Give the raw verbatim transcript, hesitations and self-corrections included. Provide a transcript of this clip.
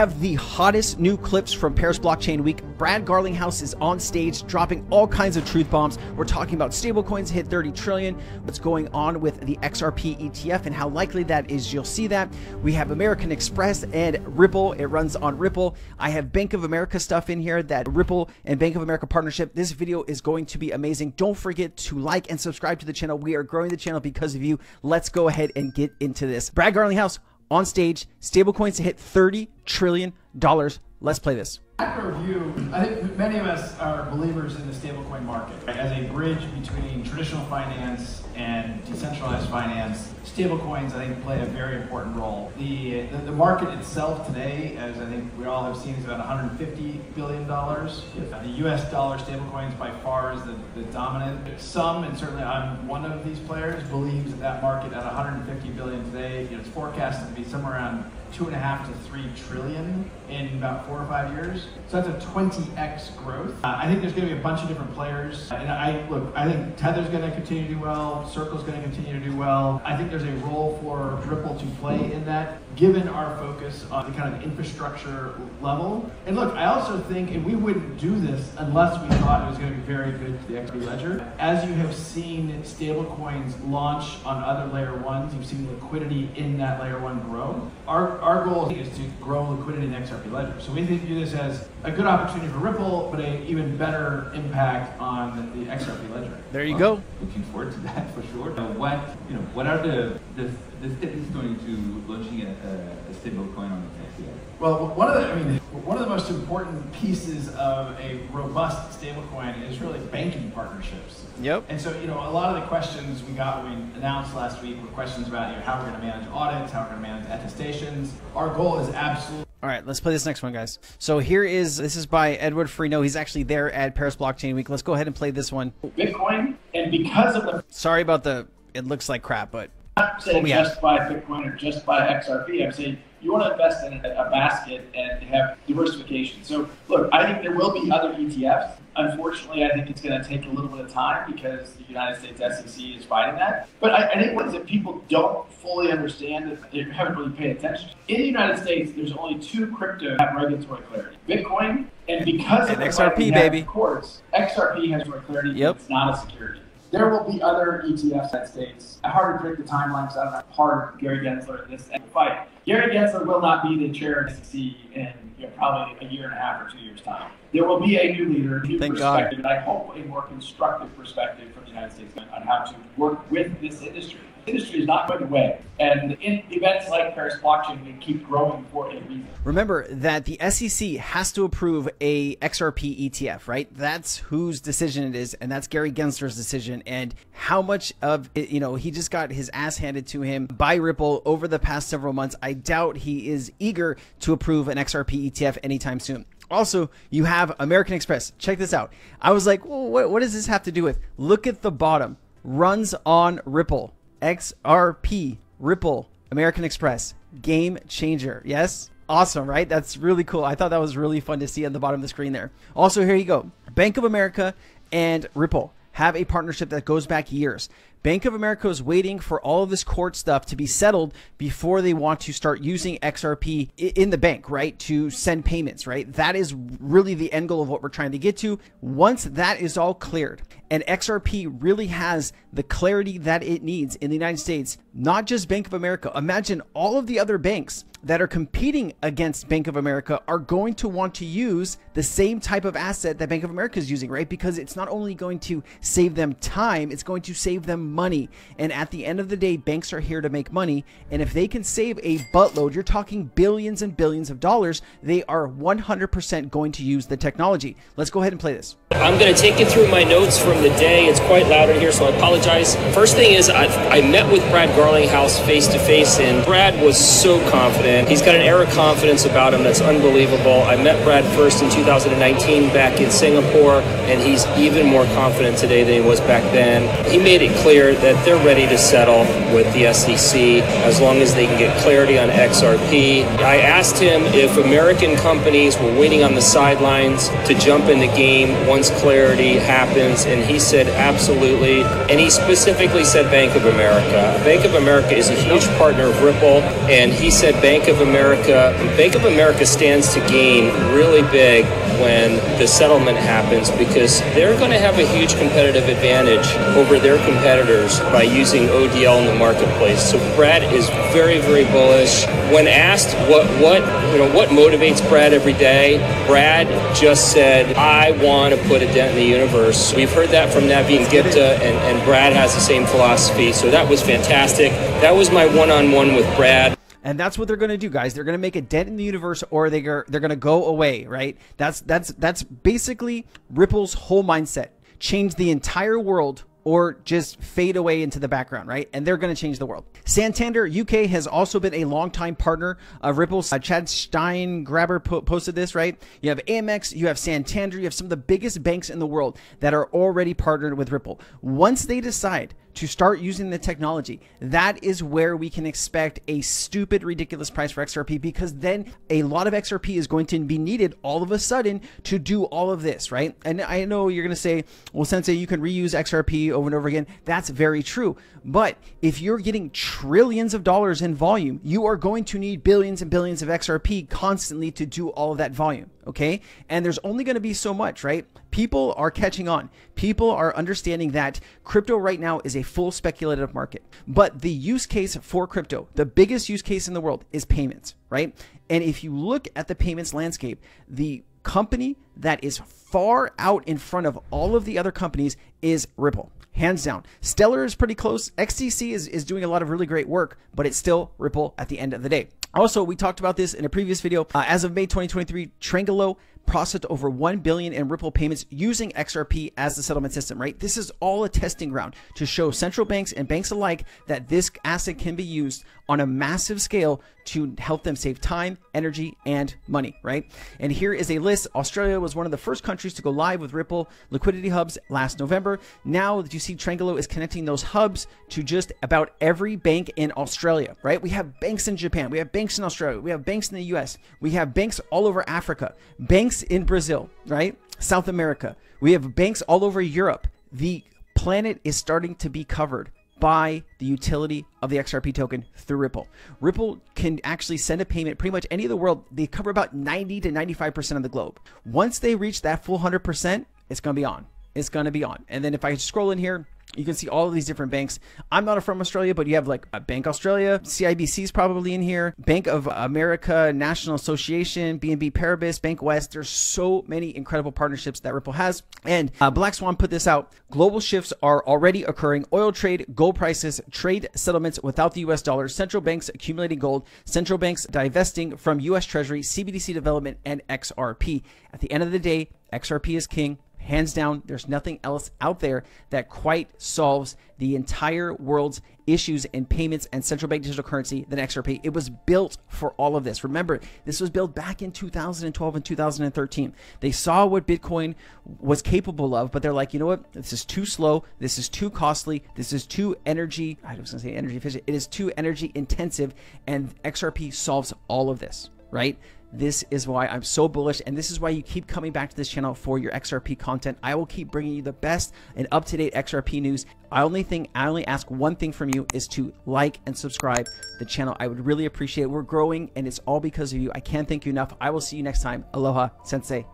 have the hottest new clips from Paris Blockchain Week. Brad Garlinghouse is on stage dropping all kinds of truth bombs. We're talking about stablecoins hit thirty trillion, what's going on with the X R P E T F and how likely that is. You'll see that. We have American Express and Ripple. It runs on Ripple. I have Bank of America stuff in here, that Ripple and Bank of America partnership. This video is going to be amazing. Don't forget to like and subscribe to the channel. We are growing the channel because of you. Let's go ahead and get into this. Brad Garlinghouse on stage, stablecoins to hit thirty trillion dollars. Let's play this. After review, I think many of us are believers in the stablecoin market. As a bridge between traditional finance and decentralized finance, stablecoins, I think, play a very important role. The, the, the market itself today, as I think we all have seen, is about one hundred fifty billion dollars. The U S dollar stablecoins by far is the, the dominant. Some, and certainly I'm one of these players, believes that that market at one hundred fifty billion dollars today, you know, it's forecasted to be somewhere around two and a half to three trillion in about four or five years. So that's a twenty X growth. Uh, I think there's going to be a bunch of different players. And I look, I think Tether's going to continue to do well. Circle's going to continue to do well. I think there's a role for Ripple to play in that, given our focus on the kind of infrastructure level. And look, I also think, and we wouldn't do this unless we thought it was going to be very good for the X R P Ledger. As you have seen stablecoins launch on other layer ones, you've seen liquidity in that layer one grow. Our Our goal is to grow liquidity in X R P Ledger. So we view this as a good opportunity for Ripple, but an even better impact on the X R P Ledger. There you well, go. Looking forward to that for sure. Uh, what you know, what are the the, the steps going to launching a, a, a stable coin on the X R P? Well, one of the I mean, one of the most important pieces of a robust stablecoin is really banking partnerships. Yep. And so, you know, a lot of the questions we got when we announced last week were questions about, you know, how we're going to manage audits, how we're going to manage attestations. Our goal is absolutely... All right, let's play this next one, guys. So here is, this is by Edward Freino. He's actually there at Paris Blockchain Week. Let's go ahead and play this one. Bitcoin, and because of the... Sorry about the, it looks like crap, but... Not saying just out. Buy Bitcoin or just buy X R P. I'm saying you want to invest in a basket and have diversification. So look, I think there will be other E T Fs. Unfortunately, I think it's going to take a little bit of time because the United States S E C is fighting that. But I, I think what is that people don't fully understand, that they haven't really paid attention. In the United States, there's only two crypto have regulatory clarity: Bitcoin and because and of X R P, baby. Of course, X R P has more clarity. Yep. It's not a security. There will be other E T Fs at stakes. I hard to predict the timeline because I don't know how hard Gary Gensler in this fight. Gary Gensler will not be the chair of the S E C in, you know, probably a year and a half or two years' time. There will be a new leader, a new Thank perspective, God. And I hope a more constructive perspective from the United States on how to work with this industry. Industry is not going away, and in events like Paris Blockchain Week keep growing for a reason. Remember that the S E C has to approve a X R P E T F, right? That's whose decision it is, and that's Gary Gensler's decision. And how much of it, you know, he just got his ass handed to him by Ripple over the past several months. I doubt he is eager to approve an X R P E T F anytime soon. Also, you have American Express. Check this out. I was like, well, what, what does this have to do with? Look at the bottom. Runs on Ripple. X R P, Ripple, American Express, game changer. Yes, awesome, right? That's really cool. I thought that was really fun to see at the bottom of the screen there. Also, here you go. Bank of America and Ripple have a partnership that goes back years. Bank of America is waiting for all of this court stuff to be settled before they want to start using X R P in the bank, right? To send payments, right? That is really the end goal of what we're trying to get to. Once that is all cleared and X R P really has the clarity that it needs in the United States, not just Bank of America, imagine all of the other banks that are competing against Bank of America are going to want to use the same type of asset that Bank of America is using, right? Because it's not only going to save them time, it's going to save them money. And at the end of the day, banks are here to make money. And if they can save a buttload, you're talking billions and billions of dollars, they are one hundred percent going to use the technology. Let's go ahead and play this. I'm gonna take you through my notes from the day. It's quite loud in here, so I apologize. First thing is I've, I met with Brad Garlinghouse face to face, and Brad was so confident. He's got an air of confidence about him that's unbelievable. I met Brad first in two thousand nineteen back in Singapore, and he's even more confident today than he was back then. He made it clear clear that they're ready to settle with the S E C as long as they can get clarity on X R P. I asked him if American companies were waiting on the sidelines to jump in the game once clarity happens, and he said absolutely. And he specifically said Bank of America. Bank of America is a huge partner of Ripple, and he said Bank of America, Bank of America stands to gain really big when the settlement happens, because they're going to have a huge competitive advantage over their competitors by using O D L in the marketplace. So Brad is very, very bullish. When asked what what you know what motivates Brad every day, Brad just said, "I want to put a dent in the universe." We've heard that from Navin Gupta, and, and Brad has the same philosophy. So that was fantastic. That was my one-on-one with Brad. And that's what they're going to do, guys. They're going to make a dent in the universe, or they are, they're going to go away, right? That's that's that's basically Ripple's whole mindset. Change the entire world or just fade away into the background, right? And they're going to change the world. Santander U K has also been a longtime partner of Ripple. Uh, Chad Steingraber po posted this, right? You have Amex, you have Santander, you have some of the biggest banks in the world that are already partnered with Ripple. Once they decide to start using the technology, that is where we can expect a stupid, ridiculous price for X R P, because then a lot of X R P is going to be needed all of a sudden to do all of this, right? And I know you're going to say, well, Sensei, you can reuse X R P over and over again. That's very true. But if you're getting trillions of dollars in volume, you are going to need billions and billions of X R P constantly to do all of that volume, okay? And there's only going to be so much, right? People are catching on. People are understanding that crypto right now is a full speculative market. But the use case for crypto, the biggest use case in the world, is payments, right? And if you look at the payments landscape, the company that is far out in front of all of the other companies is Ripple. Hands down. Stellar is pretty close. X T C is, is doing a lot of really great work, but it's still Ripple at the end of the day. Also, we talked about this in a previous video. Uh, as of May twenty twenty-three, Trangolo processed over one billion in Ripple payments using X R P as the settlement system, right? This is all a testing ground to show central banks and banks alike that this asset can be used on a massive scale to help them save time, energy, and money, right? And here is a list. Australia was one of the first countries to go live with Ripple liquidity hubs last November. Now that you see Trangolo is connecting those hubs to just about every bank in Australia, right? We have banks in Japan. We have banks in Australia. We have banks in the U S. We have banks all over Africa. Banks in Brazil, right? South America. We have banks all over Europe. The planet is starting to be covered by the utility of the X R P token through Ripple. Ripple can actually send a payment pretty much any of the world. They cover about ninety to ninety-five percent of the globe. Once they reach that full one hundred percent, it's going to be on. It's going to be on. And then if I scroll in here, you can see all of these different banks. I'm not from Australia, but you have like Bank Australia, C I B C is probably in here, Bank of America, National Association, B N P Paribas, Bank West. There's so many incredible partnerships that Ripple has. And uh, Black Swan put this out. Global shifts are already occurring. Oil trade, gold prices, trade settlements without the U S dollar, central banks accumulating gold, central banks divesting from U S Treasury, C B D C development, and X R P. At the end of the day, X R P is king. Hands down, there's nothing else out there that quite solves the entire world's issues in payments and central bank digital currency than X R P. It was built for all of this. Remember, this was built back in two thousand twelve and two thousand thirteen. They saw what Bitcoin was capable of, but they're like, you know what? This is too slow. This is too costly. This is too energy. I was going to say energy efficient. It is too energy intensive, and X R P solves all of this, right? This is why I'm so bullish, and this is why you keep coming back to this channel for your X R P content. I will keep bringing you the best and up-to-date X R P news. I only think I only ask one thing from you is to like and subscribe the channel. I would really appreciate it. We're growing, and it's all because of you. I can't thank you enough. I will see you next time. Aloha, Sensei.